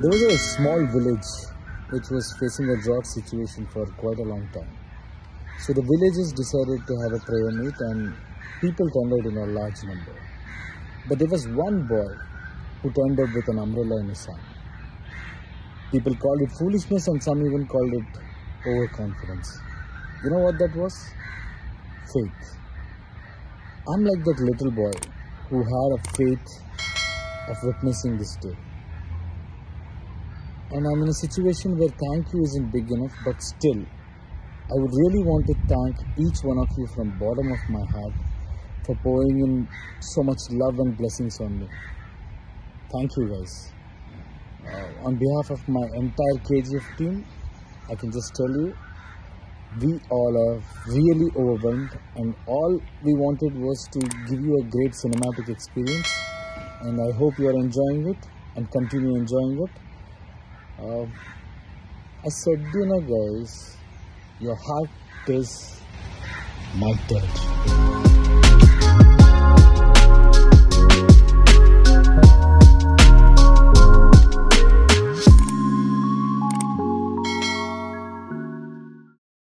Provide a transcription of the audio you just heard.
There was a small village which was facing a drought situation for quite a long time. So the villagers decided to have a prayer meet and people turned out in a large number. But there was one boy who turned up with an umbrella in his hand. People called it foolishness and some even called it overconfidence. You know what that was? Faith. I'm like that little boy who had a faith of witnessing this day. And I'm in a situation where thank you isn't big enough, but still, I would really want to thank each one of you from bottom of my heart for pouring in so much love and blessings on me. Thank you guys. On behalf of my entire KGF team, I can just tell you, we all are really overwhelmed and all we wanted was to give you a great cinematic experience, and I hope you are enjoying it and continue enjoying it. I said, you know guys, your heart is my touch.